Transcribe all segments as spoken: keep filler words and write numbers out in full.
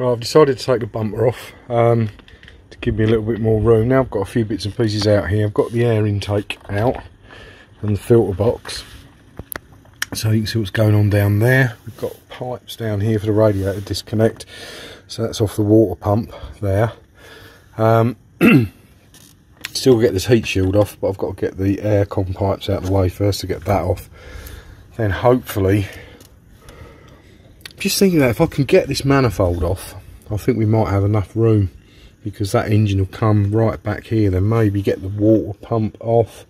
Well, I've decided to take the bumper off um, to give me a little bit more room. Now I've got a few bits and pieces out here. I've got the air intake out and the filter box, so you can see what's going on down there. We've got pipes down here for the radiator disconnect, so that's off the water pump there. Um, still get this heat shield off, but I've got to get the aircon pipes out of the way first to get that off. Then hopefully, just thinking that if I can get this manifold off, I think we might have enough room, because that engine will come right back here. Then maybe get the water pump off.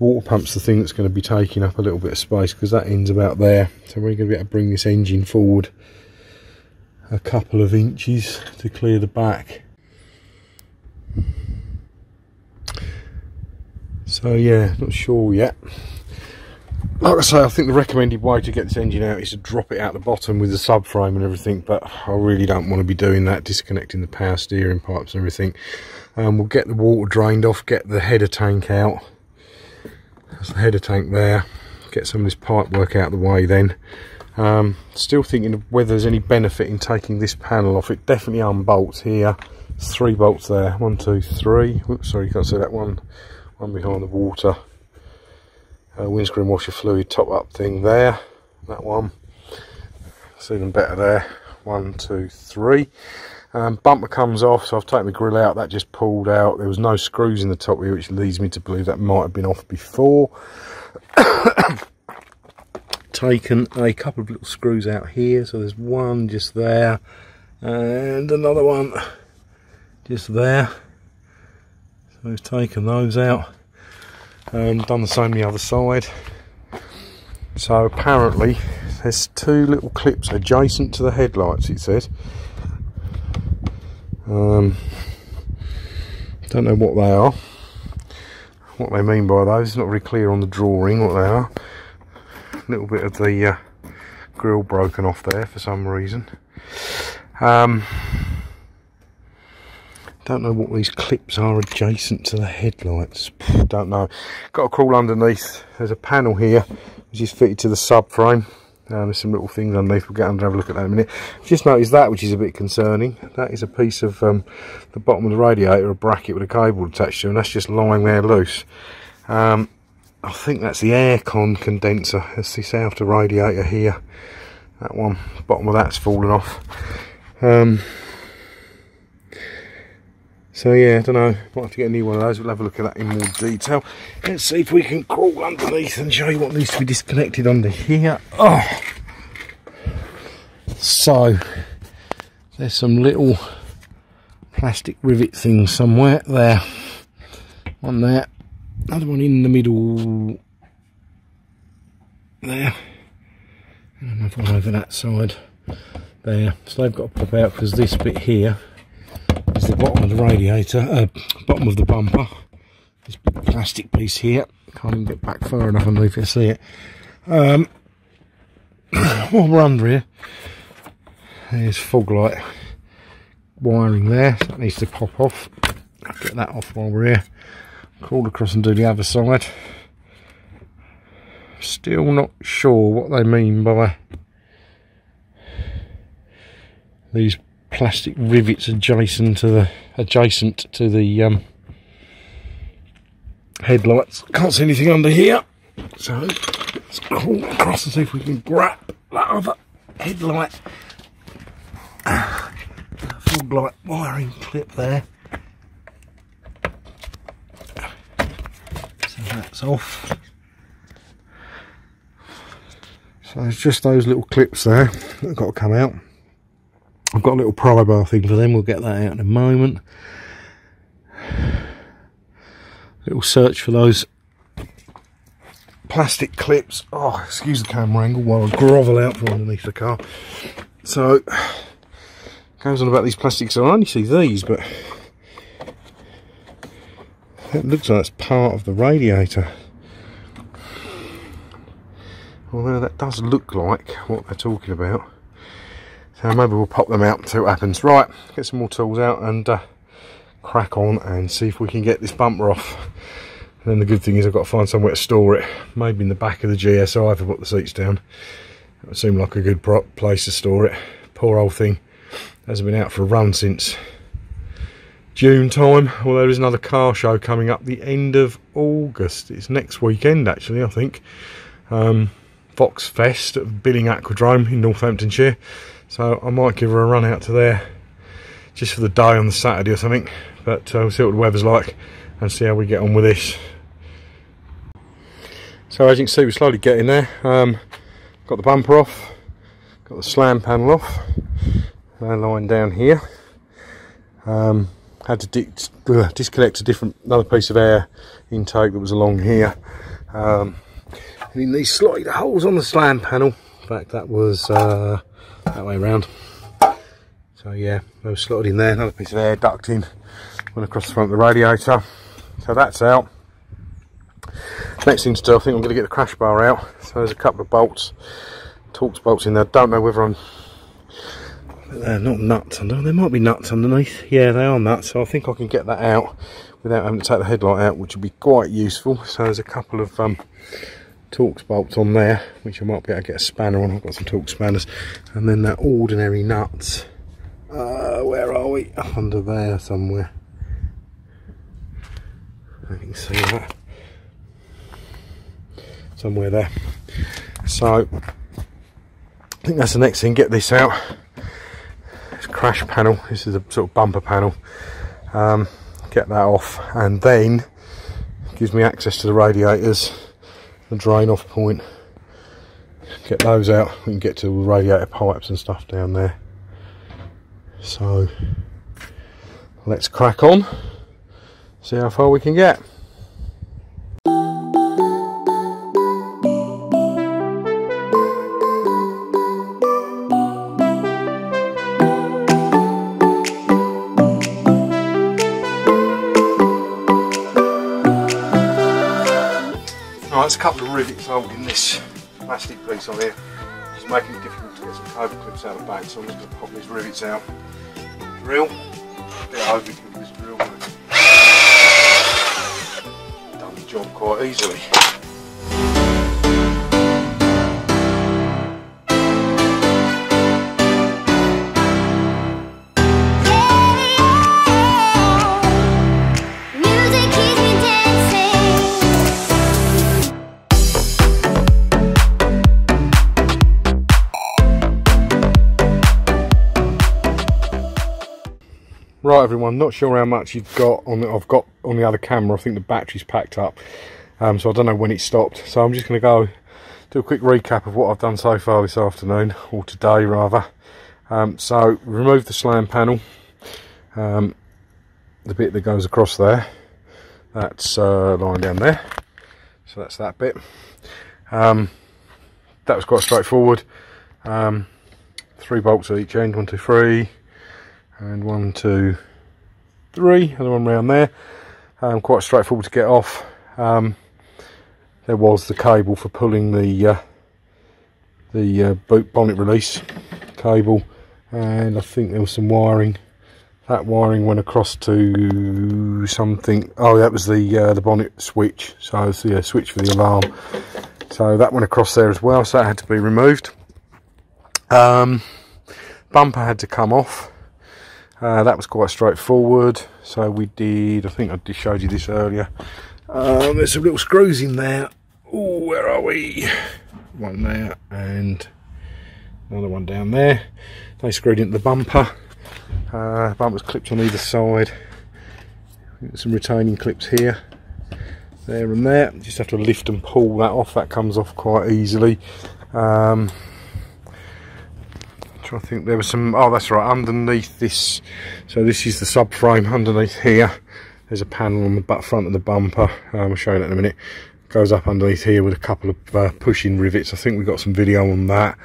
Water pump's the thing that's going to be taking up a little bit of space, because that end's about there. So we're going to be able to bring this engine forward a couple of inches to clear the back. So yeah, not sure yet. Like I say, I think the recommended way to get this engine out is to drop it out the bottom with the subframe and everything, but I really don't want to be doing that, disconnecting the power steering pipes and everything. Um, we'll get the water drained off, get the header tank out. That's the header tank there. Get some of this pipe work out of the way then. Um, still thinking of whether there's any benefit in taking this panel off. It definitely unbolts here. There's three bolts there. One, two, three. Whoops, sorry, you can't see that one. One behind the water. Uh, windscreen washer fluid top up thing there, that one, it's even better there, one, two, three. Um, bumper comes off, so I've taken the grill out, that just pulled out, there was no screws in the top here, which leads me to believe that might have been off before. Taken a couple of little screws out here, so there's one just there, and another one just there, so we've taken those out. Um, done the same the other side. So apparently there's two little clips adjacent to the headlights, it says. Um, don't know what they are, what they mean by those. It's not very clear on the drawing what they are. A little bit of the uh, grille broken off there for some reason. Um, Don't know what these clips are adjacent to the headlights. Don't know. Got to crawl underneath. There's a panel here which is fitted to the subframe. Um, there's some little things underneath. We'll get under and have a look at that in a minute. Just noticed that, which is a bit concerning. That is a piece of um, the bottom of the radiator, a bracket with a cable attached to, and that's just lying there loose. Um, I think that's the aircon condenser. That's this outer radiator here. That one, bottom of that's fallen off. Um, So yeah, I don't know, might have to get a new one of those. We'll have a look at that in more detail. Let's see if we can crawl underneath and show you what needs to be disconnected under here. Oh! So, there's some little plastic rivet things somewhere. There, one there, another one in the middle there, and another one over that side there. So they've got to pop out, because this bit here, the bottom of the radiator, uh, bottom of the bumper, this big plastic piece here, can't even get back far enough underneath to see it. Um, while we're under here, there's fog light wiring there, so that needs to pop off. Get that off while we're here, crawl across and do the other side. Still not sure what they mean by these plastic rivets adjacent to the adjacent to the um, headlights. Can't see anything under here, so let's crawl across and see if we can grab that other headlight. Uh, fog light wiring clip there, so that's off. So it's just those little clips there that have got to come out. I've got a little pry bar thing for them, we'll get that out in a moment. Little search for those plastic clips. Oh, excuse the camera angle while I grovel out from underneath the car. So, goes on about these plastics, and I only see these, but that looks like it's part of the radiator. Although that does look like what they're talking about. So maybe we'll pop them out and see what happens. Right, get some more tools out and uh, crack on and see if we can get this bumper off. And then the good thing is I've got to find somewhere to store it. Maybe in the back of the G S I if I put the seats down. That would seem like a good place to store it. Poor old thing. hasn't been out for a run since June time, although there's another car show coming up the end of August. It's next weekend actually, I think. Um, Fox Fest at Billing Aquadrome in Northamptonshire. So I might give her a run out to there just for the day on the Saturday or something. But uh, we'll see what the weather's like and see how we get on with this. So as you can see, we're slowly getting there. Um, got the bumper off, got the slam panel off, line down here. Um, had to di uh, disconnect a different another piece of air intake that was along here, um, and in these slotted holes on the slam panel. In fact, that was uh, that way around. So yeah, I was slotted in there. Another piece of air ducted in, went across the front of the radiator. So that's out. Next thing to do, I think I'm going to get the crash bar out. So there's a couple of bolts, Torx bolts in there. Don't know whether I'm. They're not nuts under. There might be nuts underneath. Yeah, they are nuts. So I think I can get that out without having to take the headlight out, which would be quite useful. So there's a couple of um, Torx bolts on there, which I might be able to get a spanner on. I've got some Torx spanners, and then that ordinary nuts. Uh, where are we? Up under there somewhere. I can see that somewhere there. So I think that's the next thing. Get this out. Crash panel, this is a sort of bumper panel, um, get that off, and then it gives me access to the radiators, the drain off point, get those out. We can get to the radiator pipes and stuff down there, so let's crack on, see how far we can get. There's a couple of rivets holding this plastic piece on here, which is making it difficult to get some cable clips out of the bag, so I'm just going to pop these rivets out. Drill, a bit over with this drill, but done the job quite easily. Right, everyone, not sure how much you've got on the, I've got on the other camera. I think the battery's packed up, um, so I don't know when it stopped. So I'm just going to go do a quick recap of what I've done so far this afternoon, or today rather. Um, so remove the slam panel, um, the bit that goes across there. That's uh, lying down there. So that's that bit. Um, that was quite straightforward. Um, three bolts at each end. One, two, three. And one, two, three, other one round there. Um, quite straightforward to get off. Um, there was the cable for pulling the uh, the uh, boot bonnet release cable, and I think there was some wiring. That wiring went across to something. Oh, that was the uh, the bonnet switch. So it's the uh, switch for the alarm. So that went across there as well. So that had to be removed. Um, bumper had to come off. Uh, that was quite straightforward. So we did, I think I just showed you this earlier. Um, there's some little screws in there. Oh, where are we? One there and another one down there. They screwed into the bumper. Uh, bumper's clipped on either side. Some retaining clips here, there and there. You just have to lift and pull that off. That comes off quite easily. Um, I think there was some, oh that's right, underneath this, so this is the subframe underneath here, there's a panel on the front of the bumper, um, I'll show you that in a minute. Goes up underneath here with a couple of uh, pushing rivets. I think we got some video on that.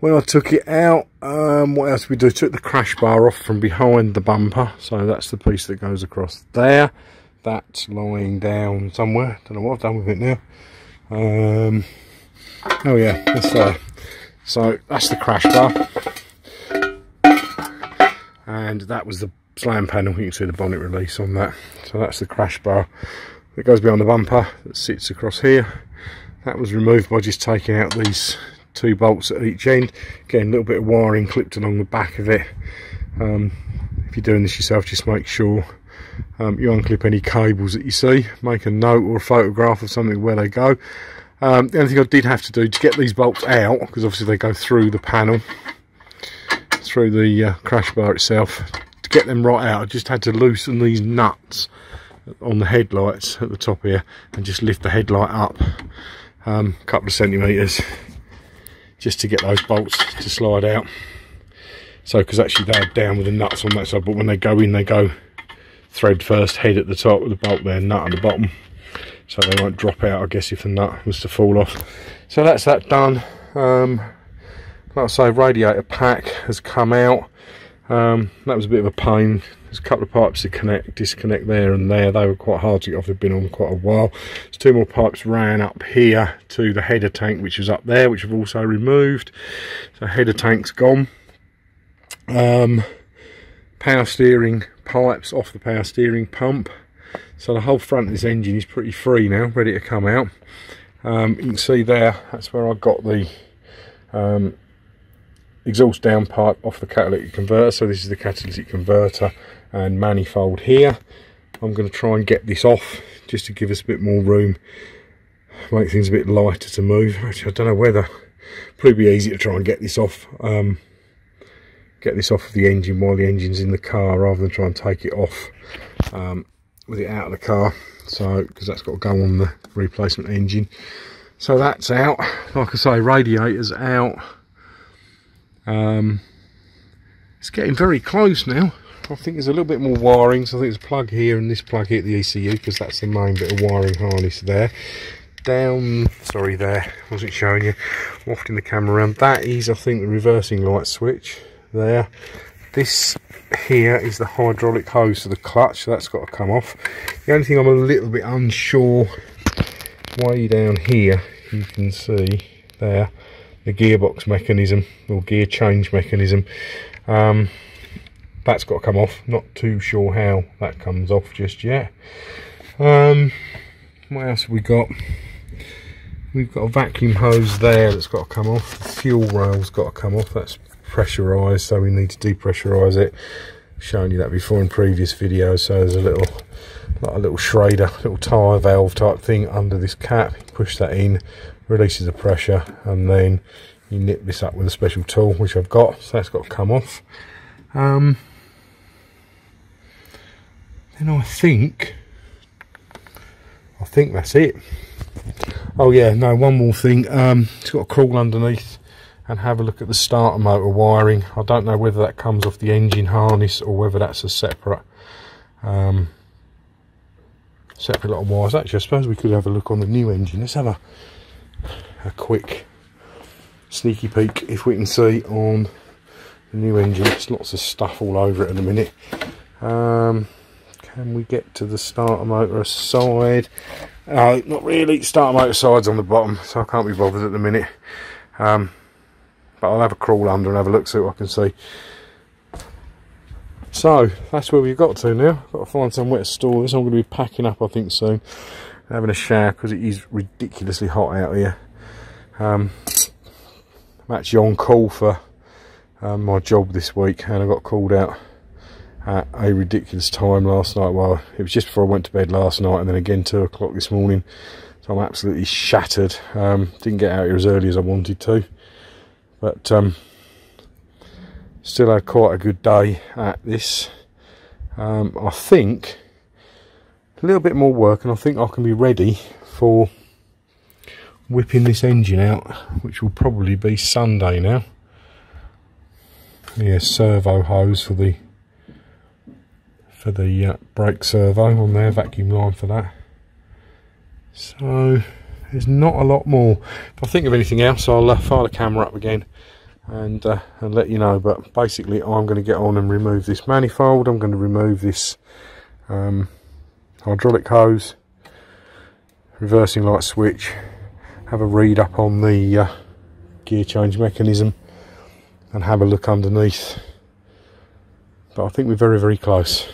When I took it out, um, what else did we do? Took the crash bar off from behind the bumper, so that's the piece that goes across there. That's lying down somewhere, don't know what I've done with it now. Um, oh yeah, that's there. So that's the crash bar. And that was the slam panel. You can see the bonnet release on that. So that's the crash bar that goes behind the bumper that sits across here. That was removed by just taking out these two bolts at each end. Again, a little bit of wiring clipped along the back of it. Um, if you're doing this yourself, just make sure um, you unclip any cables that you see, make a note or a photograph of something where they go. Um, the only thing I did have to do to get these bolts out, because obviously they go through the panel, through the uh, crash bar itself, to get them right out I just had to loosen these nuts on the headlights at the top here and just lift the headlight up um, a couple of centimetres just to get those bolts to slide out. So because actually they're down with the nuts on that side, but when they go in they go thread first, head at the top with the bolt there, nut at the bottom, so they won't drop out I guess if the nut was to fall off. So that's that done. Um, like I say, radiator pack has come out. Um, that was a bit of a pain. There's a couple of pipes to connect, disconnect there and there. They were quite hard to get off. They've been on quite a while. There's two more pipes ran up here to the header tank, which was up there, which I've also removed. So header tank's gone. Um, power steering pipes off the power steering pump. So the whole front of this engine is pretty free now, ready to come out. Um, you can see there, that's where I got the um, exhaust down pipe off the catalytic converter. So this is the catalytic converter and manifold here. I'm going to try and get this off just to give us a bit more room, make things a bit lighter to move. Actually, I don't know whether, probably be easy to try and get this off, um, get this off of the engine while the engine's in the car rather than try and take it off um, with it out of the car. So, because that's got to go on the replacement engine. So that's out. Like I say, radiator's out. Um, it's getting very close now. I think there's a little bit more wiring, so I think there's a plug here and this plug here at the E C U, because that's the main bit of wiring harness there. Down, sorry there, wasn't showing you, wafting the camera around. That is, I think, the reversing light switch there. This here is the hydraulic hose for the clutch, so that's got to come off. The only thing I'm a little bit unsure, way down here, you can see there, the gearbox mechanism or gear change mechanism, um, that's got to come off. Not too sure how that comes off just yet. Um, what else have we got? We've got a vacuum hose there that's got to come off. The fuel rail's got to come off. That's pressurised, so we need to depressurise it. I've shown you that before in previous videos. So there's a little, like a little Schrader, little tyre valve type thing under this cap. Push that in. Releases the pressure and then you nip this up with a special tool which I've got, so that's got to come off. Um, then I think I think that's it. Oh yeah, no, one more thing. Um, it's got to crawl underneath and have a look at the starter motor wiring. I don't know whether that comes off the engine harness or whether that's a separate um, separate lot of wires. Actually, I suppose we could have a look on the new engine. Let's have a a quick sneaky peek if we can see on the new engine. It's lots of stuff all over it in a minute. Um, can we get to the starter motor side? No, not really. Starter motor side's on the bottom, so I can't be bothered at the minute. Um, but I'll have a crawl under and have a look, see what I can see. So that's where we've got to now. Got to find somewhere to store this. I'm going to be packing up, I think, soon. Having a shower because it is ridiculously hot out here. Um, I'm actually on call for um, my job this week, and I got called out at a ridiculous time last night. Well, it was just before I went to bed last night, and then again two o'clock this morning. So I'm absolutely shattered. Um, didn't get out here as early as I wanted to, but um, still had quite a good day at this. Um, I think. A little bit more work and I think I can be ready for whipping this engine out, which will probably be Sunday now. Yeah, servo hose for the for the uh, brake servo on there, vacuum line for that. So there's not a lot more. If I think of anything else, I'll uh, fire the camera up again and uh, and let you know. But basically, I'm going to get on and remove this manifold. I'm going to remove this. Um, hydraulic hose, reversing light switch, have a read up on the uh, gear change mechanism and have a look underneath. But I think we're very very close.